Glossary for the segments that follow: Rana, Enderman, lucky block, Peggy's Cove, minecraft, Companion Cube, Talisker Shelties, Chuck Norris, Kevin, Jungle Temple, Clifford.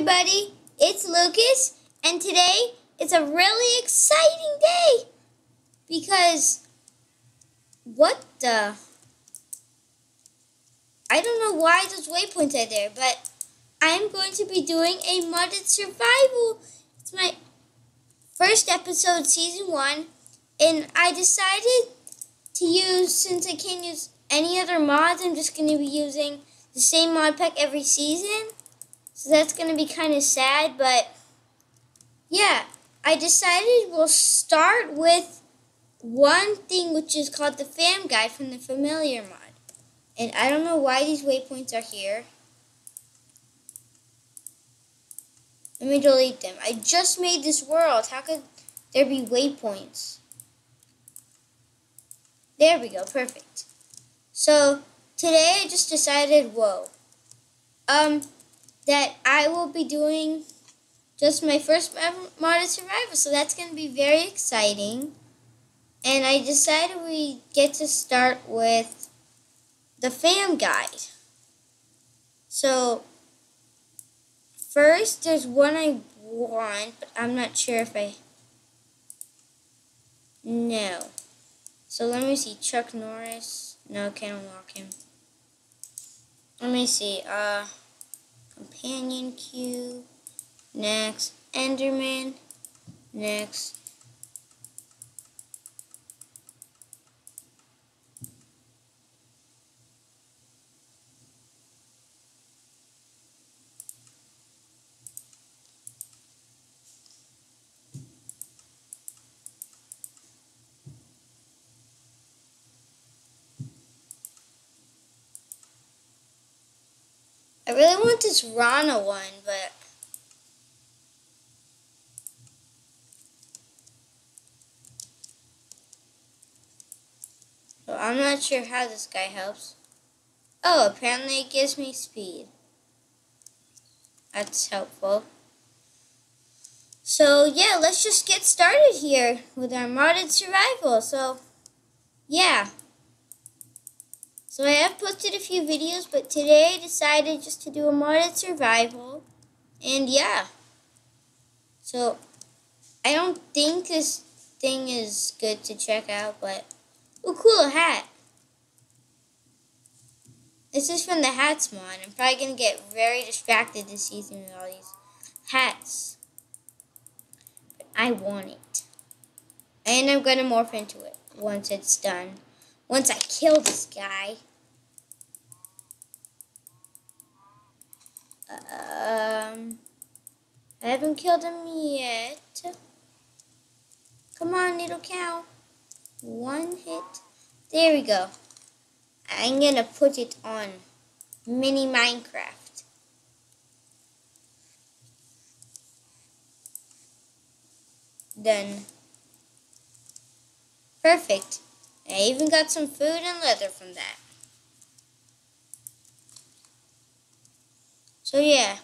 everybody, it's Lucas, and today it's a really exciting day because I don't know why those waypoints are there, but I'm going to be doing a modded survival. It's my first episode, season 1, and I decided to use, since I can't use any other mods, I'm just going to be using the same mod pack every season. So that's going to be kind of sad, but yeah, I decided we'll start with one thing, which is called the Fam Guide from the Familiar mod. And I don't know why these waypoints are here. Let me delete them. I just made this world. How could there be waypoints? There we go. Perfect. So today I just decided, that I will be doing just my first modded survival. So that's going to be very exciting. And I decided we get to start with the Fam Guide. So first, there's one I want, but I'm not sure if I... No. So let me see. Chuck Norris. No, can't unlock him. Let me see. Companion Cube. Next. Enderman. Next. I really want this Rana one, but so I'm not sure how this guy helps. Oh, apparently it gives me speed. That's helpful. So yeah, let's just get started here with our modded survival. So yeah. So I have posted a few videos, but today I decided just to do a modded survival, and yeah. So I don't think this thing is good to check out, but oh, cool, a hat. This is from the hats mod. I'm probably gonna get very distracted this season with all these hats, but I want it, and I'm gonna morph into it once it's done. Once I kill this guy. I haven't killed him yet. Come on, little cow. One hit. There we go. I'm gonna put it on mini Minecraft. Done. Perfect. I even got some food and leather from that. So yeah.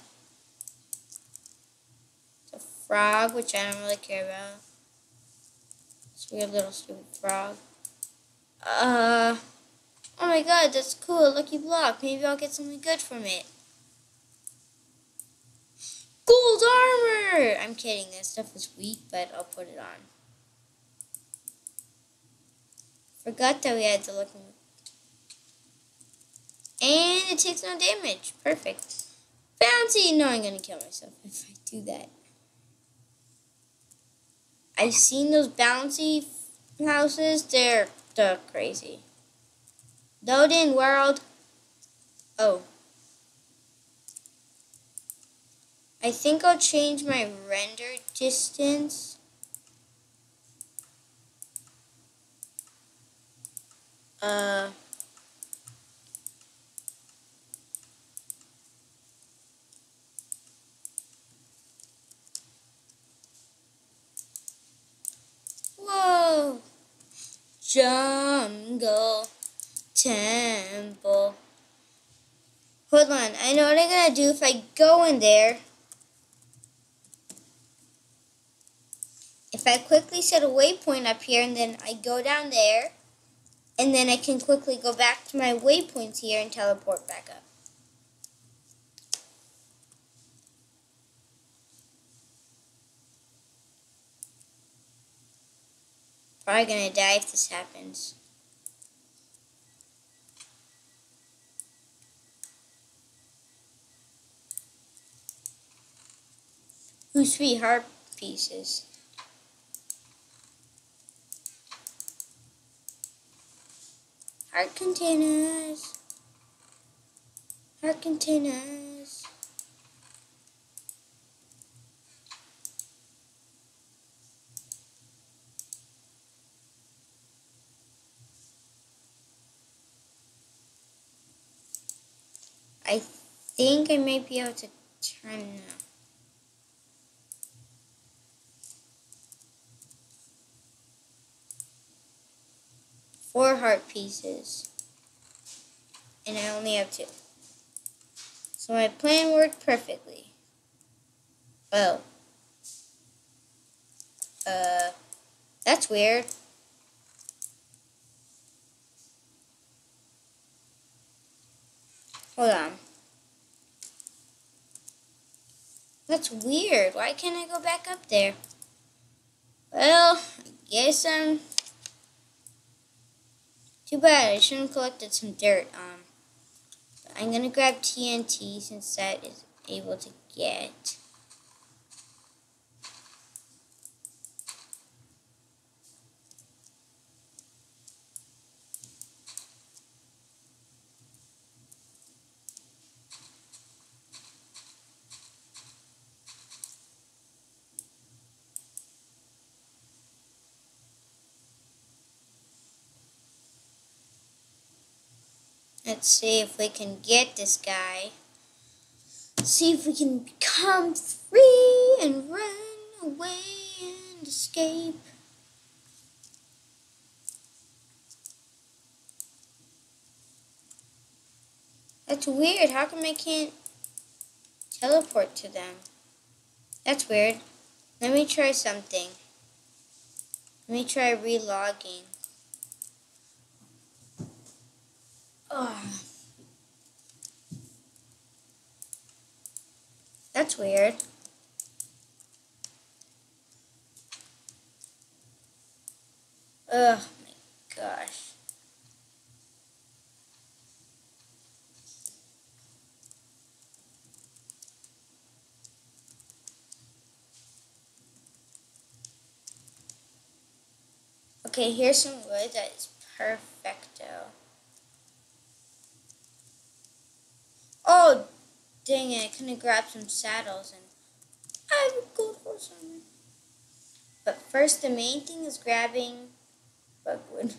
It's a frog, which I don't really care about. It's a weird little stupid frog. Oh my god, that's cool. Lucky block. Maybe I'll get something good from it. Gold armor! I'm kidding. That stuff is weak, but I'll put it on. Forgot that we had to look. And it takes no damage. Perfect. Bouncy! No, I'm going to kill myself if I do that. I've seen those bouncy houses. They're crazy. Loading world. Oh. I think I'll change my render distance. Whoa! Jungle Temple. Hold on, I know what I gotta do if I go in there. If I quickly set a waypoint up here and then I go down there, and then I can quickly go back to my waypoints here and teleport back up. Probably gonna die if this happens. Ooh, sweet heart pieces. Heart containers. Heart containers. I think I might be able to turn that. Four heart pieces, and I only have two. So my plan worked perfectly. Oh. That's weird. Hold on. That's weird. Why can't I go back up there? Well, I guess I'm... Too bad, I should have collected some dirt. I'm gonna grab TNT since that is able to get. Let's see if we can get this guy. See if we can become free and run away and escape. That's weird. How come I can't teleport to them? That's weird. Let me try something. Let me try relogging. Oh. That's weird. Oh my gosh. Okay, here's some wood that is perfecto. Oh, dang it, I couldn't have grabbed some saddles and I have a gold horse on there. But first, the main thing is grabbing bugwood.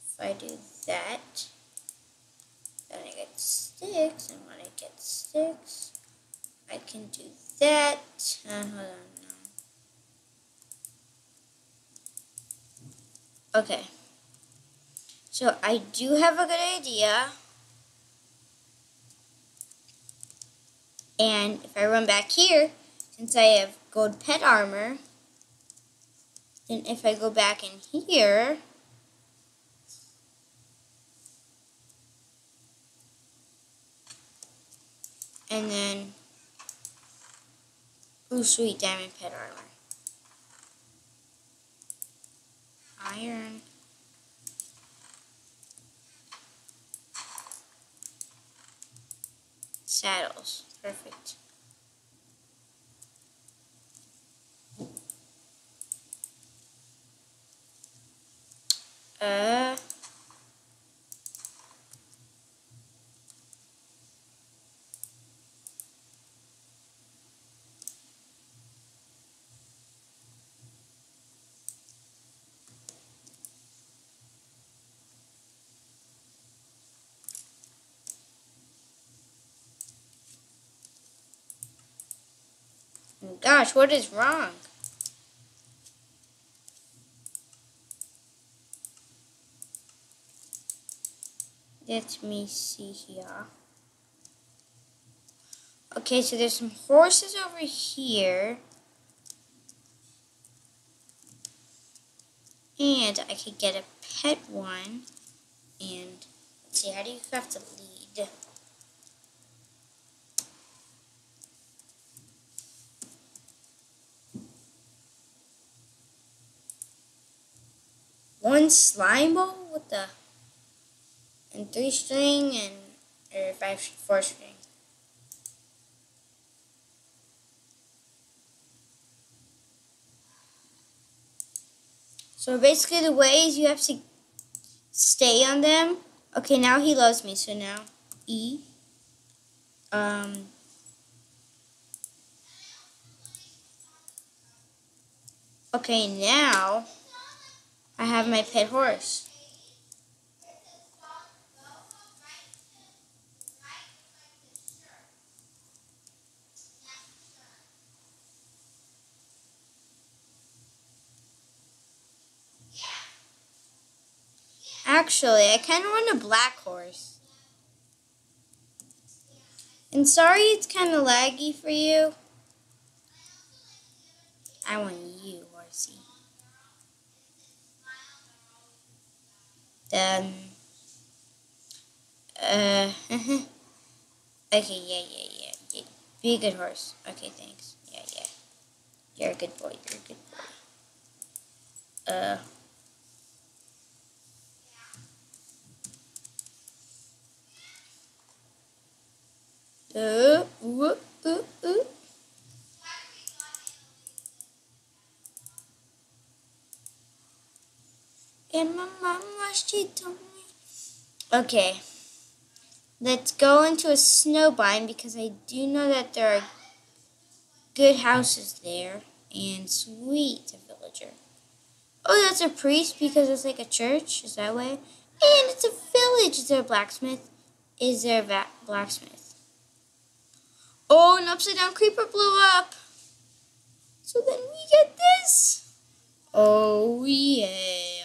If I do that... Then I get sticks, and when I get sticks, I can do that. Hold on now. Okay. So I do have a good idea. And if I run back here, since I have gold pet armor, then if I go back in here... And then, ooh, sweet diamond pet armor. Iron. Saddles. Perfect. Gosh, what is wrong? Let me see here. Okay, so there's some horses over here. And I could get a pet one. And let's see, how do you craft a lead? One slime ball? What the? And 3 string and or 4 string. So basically the way is you have to stay on them. Okay, now he loves me, so now E. Okay, now I have my pet horse. Actually, I kind of want a black horse. And sorry it's kind of laggy for you. I want you, horsey. Then, okay, yeah. Be a good horse. Okay, thanks. Yeah. You're a good boy, And my mama, she told me. Okay, let's go into a snow biome because I do know that there are good houses there. And sweet, a villager. Oh, that's a priest because it's like a church. Is that way? And it's a village. Is there a blacksmith? Is there a blacksmith? Oh, an upside down creeper blew up. So then we get this. Oh, yeah.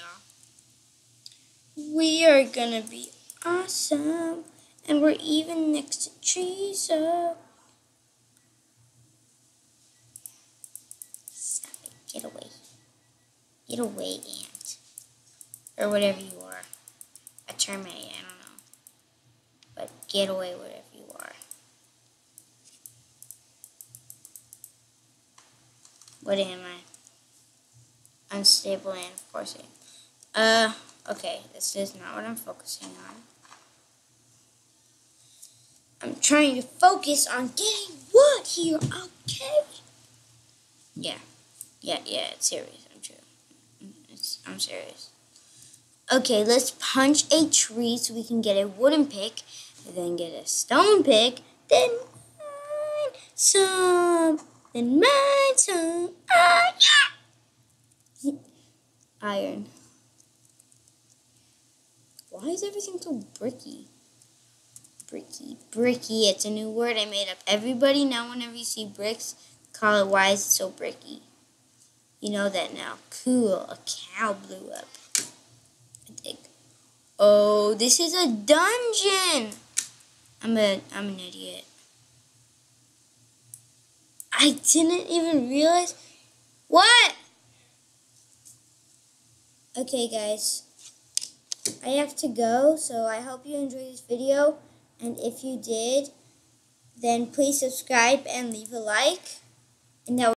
We are gonna be awesome. And we're even next to trees, so. Stop it. Get away. Get away, ant. Or whatever you are. A termite, I don't know. But get away, whatever you are. What am I? Unstable and of course I am. Okay, this is not what I'm focusing on. I'm trying to focus on getting wood here, okay? Yeah, it's serious, I'm true. I'm serious. Okay, let's punch a tree so we can get a wooden pick, and then get a stone pick, then some. Then my tongue, yeah! Iron. Why is everything so bricky? Bricky. It's a new word I made up. Everybody now, whenever you see bricks, call it, why is it so bricky? You know that now. Cool. A cow blew up, I think. Oh, this is a dungeon. I'm an idiot. I didn't even realize. What? Okay, guys. I have to go, so I hope you enjoyed this video. And if you did, then please subscribe and leave a like. And that